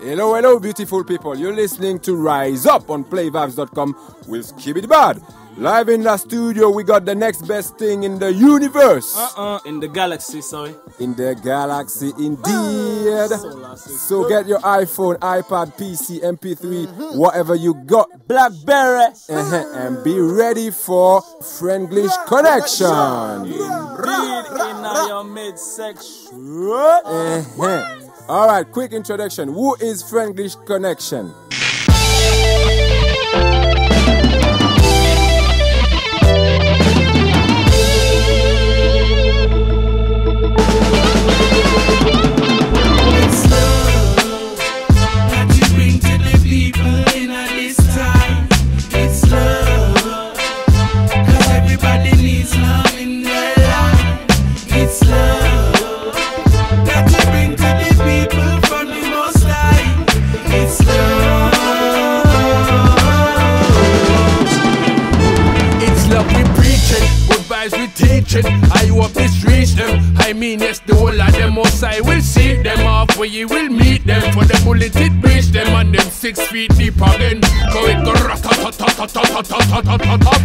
Hello, hello, beautiful people. You're listening to Rise Up on playvibes.com with Skibidi Bad. Live in the studio, we got the next best thing in the universe. In the galaxy, sorry. In the galaxy, indeed. So get your iPhone, iPad, PC, MP3, whatever you got. BlackBerry. And be ready for Frenglish Connection. Indeed, in your midsection. All right, quick introduction. Who is Frenglish Connection? I hope this reach them. I mean, yes, the whole of them most I will see them off where you will meet them. For the bullet it breach them and them 6 feet deep again. Go it go rat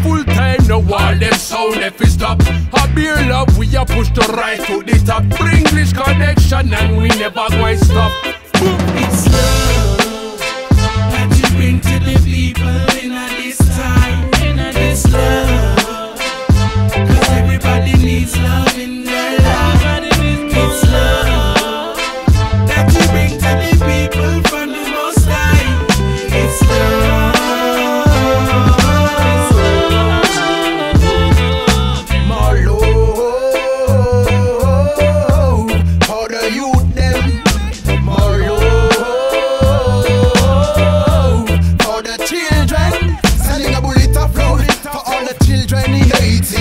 full time, no wall them sound if we stop. A beer love, we are pushed to rise to the top. Frenglish Connection and we never going stop. It's love that you bring to the people in this time, in this love. Everybody needs love in their life. It's love that you bring to the people from the most high. It's love. My love for the youth them. My love for the children. Sending a bullet of love for all the children in Haiti.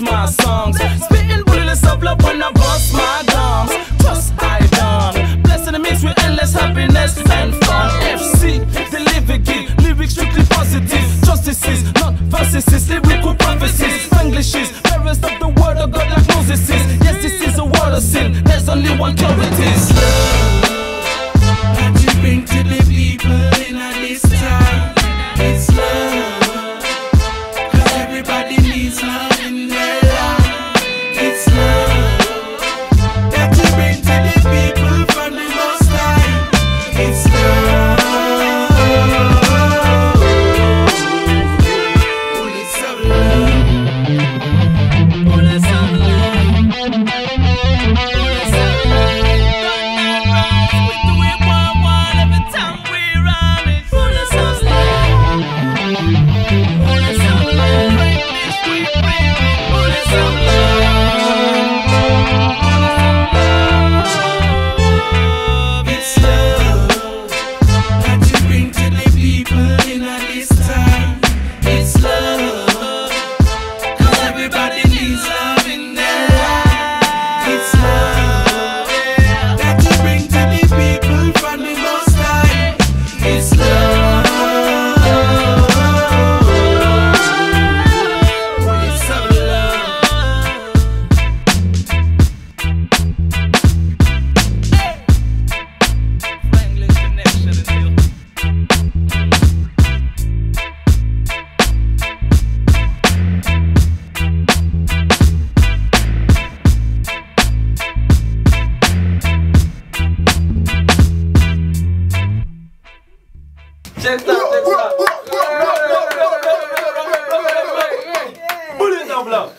My songs, spitting bullets of love when I bust my gums. Trust I done, blessing the mix with endless happiness and fun. FC, deliver gift, lyrics strictly positive. Justice is not verses, it's lyrical prophecies. Frenglish is fairest of the word of God like Moses is. Yes, this is a world of sin, there's only one cure it is. Love that you bring to the people in this time. It's love, cause everybody needs love. Check that. Bullet of love.